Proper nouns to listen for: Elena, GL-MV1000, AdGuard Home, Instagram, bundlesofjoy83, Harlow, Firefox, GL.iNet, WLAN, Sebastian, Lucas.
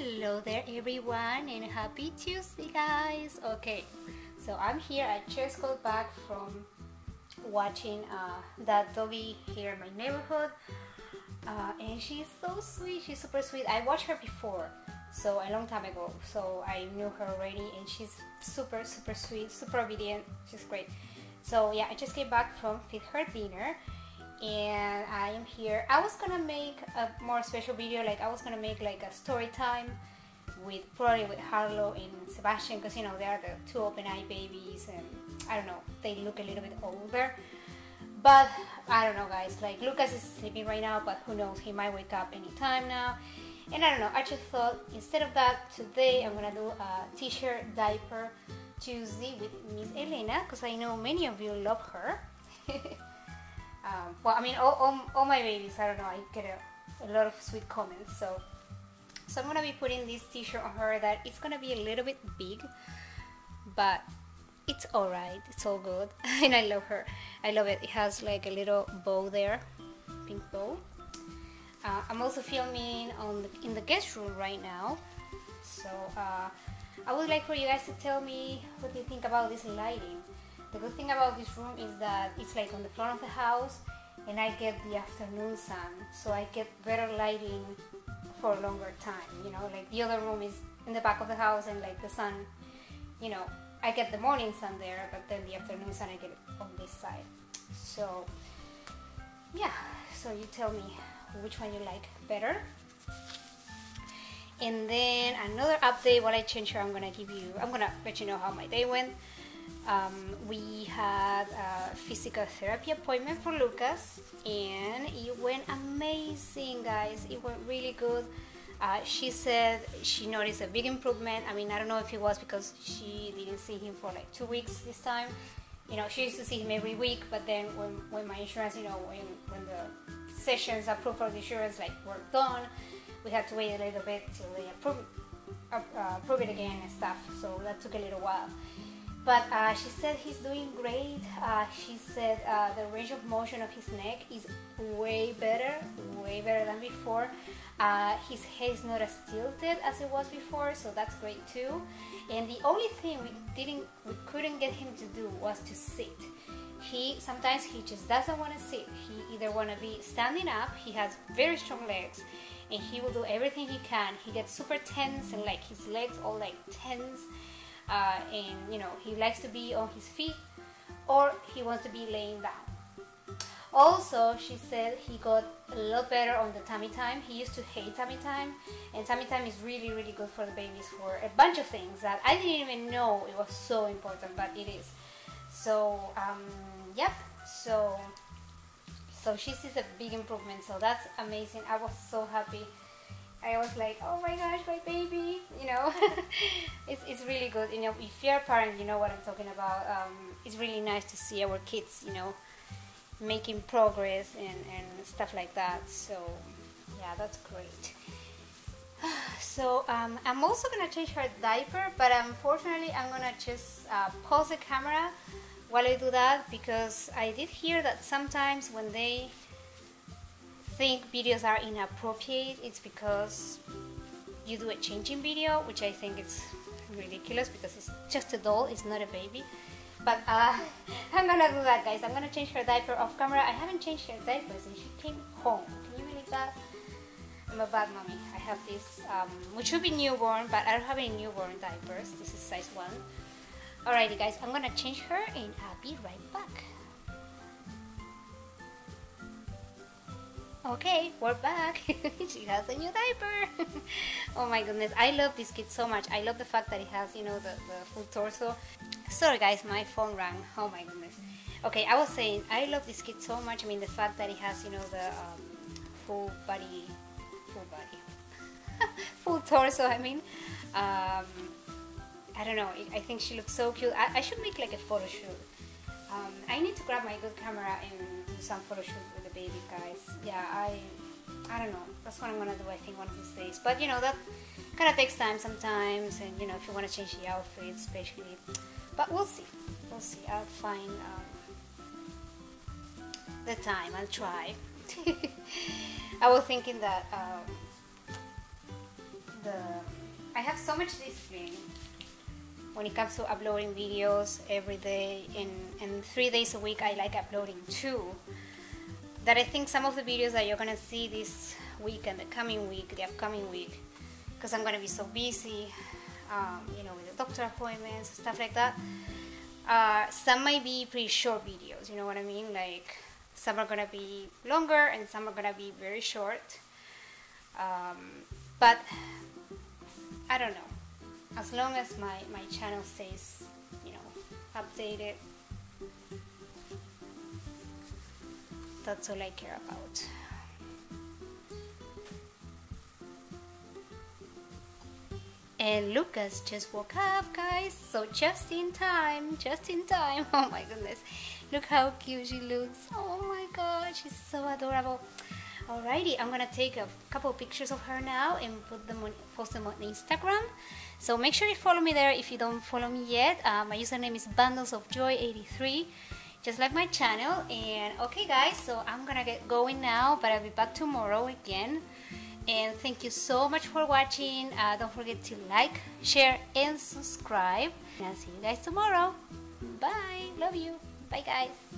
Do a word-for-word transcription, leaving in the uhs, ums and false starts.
Hello there everyone, and happy Tuesday guys. Okay, so I'm here. I just got back from watching uh, that doggy here in my neighborhood, uh, and she's so sweet. She's super sweet. I watched her before, so a long time ago, so I knew her already, and she's super super sweet, super obedient. She's great. So yeah, I just came back from feed her dinner, and I am here. I was gonna make a more special video, like I was gonna make like a story time with probably with Harlow and Sebastian, because you know they are the two open eye babies, and I don't know, they look a little bit older. But I don't know guys, like Lucas is sleeping right now, but who knows, he might wake up anytime now. And I don't know, I just thought instead of that, today I'm gonna do a t-shirt diaper Tuesday with Miss Elena, because I know many of you love her. Um, well, I mean, all, all, all my babies, I don't know, I get a, a lot of sweet comments, so so I'm gonna be putting this t-shirt on her. That it's gonna be a little bit big, but it's alright, it's all good. And I love her, I love it. It has like a little bow there, pink bow. uh, I'm also filming on the, in the guest room right now, so uh, I would like for you guys to tell me what you think about this lighting. The good thing about this room is that it's like on the front of the house, and I get the afternoon sun, so I get better lighting for a longer time, you know, like the other room is in the back of the house, and like the sun, you know, I get the morning sun there, but then the afternoon sun I get it on this side. So yeah, so you tell me which one you like better. And then another update, what I changed here, I'm gonna give you, I'm gonna let you know how my day went. Um, we had a physical therapy appointment for Lucas, and it went amazing guys, it went really good. Uh, she said she noticed a big improvement. I mean, I don't know if it was because she didn't see him for like two weeks this time. You know, she used to see him every week, but then when, when my insurance, you know, when, when the sessions approved for the insurance like were done, we had to wait a little bit till they approve, uh, uh, approve it again and stuff, so that took a little while. But uh, she said he's doing great. Uh, she said uh, the range of motion of his neck is way better, way better than before. Uh, his head is not as tilted as it was before, so that's great too. And the only thing we didn't, we couldn't get him to do was to sit. He sometimes he just doesn't want to sit. He either want to be standing up. He has very strong legs, and he will do everything he can. He gets super tense, and like his legs all like tense. Uh, and you know, he likes to be on his feet, or he wants to be laying down. Also, she said he got a lot better on the tummy time. He used to hate tummy time, and tummy time is really really good for the babies for a bunch of things that I didn't even know it was so important, but it is. So um, yep, so so she sees a big improvement, so that's amazing. I was so happy. I was like, oh my gosh, my baby, you know. it's, it's really good, you know, if you're a parent, you know what I'm talking about. Um, it's really nice to see our kids, you know, making progress and, and stuff like that, so yeah, that's great. So um, I'm also gonna change her diaper, but unfortunately I'm gonna just uh, pause the camera while I do that, because I did hear that sometimes when they think videos are inappropriate, it's because you do a changing video, which I think it's ridiculous because it's just a doll, it's not a baby. But uh, I'm gonna do that guys, I'm gonna change her diaper off camera. I haven't changed her diaper since she came home, can you believe that? I'm a bad mommy. I have this, um, which should be newborn, but I don't have any newborn diapers, this is size one. Alrighty guys, I'm gonna change her and I'll be right back. Okay, we're back. She has a new diaper. Oh my goodness, I love this kid so much. I love the fact that it has, you know, the, the full torso. Sorry guys, my phone rang. Oh my goodness. Okay, I was saying, I love this kid so much. I mean, the fact that it has, you know, the um, full body, full body, full torso, I mean. Um, I don't know, I think she looks so cute. I, I should make like a photo shoot. Um, I need to grab my good camera and do some photo shoot with the baby, guys. Yeah, I I don't know. That's what I'm gonna do, I think, one of these days. But, you know, that kind of takes time sometimes. And, you know, if you want to change the outfit, especially. But we'll see. We'll see. I'll find um, the time. I'll try. I was thinking that um, the... I have so much discipline when it comes to uploading videos every day, and, and three days a week I like uploading two. That I think some of the videos that you're gonna see this week and the coming week, the upcoming week, because I'm gonna be so busy, um, you know, with the doctor appointments, stuff like that. Uh, some might be pretty short videos, you know what I mean? Like, some are gonna be longer and some are gonna be very short. Um, but I don't know. As long as my, my channel stays, you know, updated, that's all I care about. And Lucas just woke up, guys, so just in time, just in time. Oh my goodness, look how cute she looks. Oh my god, she's so adorable. Alrighty, I'm gonna take a couple pictures of her now and put them on, post them on Instagram. So make sure you follow me there if you don't follow me yet. Uh, my username is bundles of joy eighty-three, just like my channel. And okay, guys, so I'm gonna get going now, but I'll be back tomorrow again. And thank you so much for watching. Uh, don't forget to like, share, and subscribe. And I'll see you guys tomorrow. Bye. Love you. Bye, guys.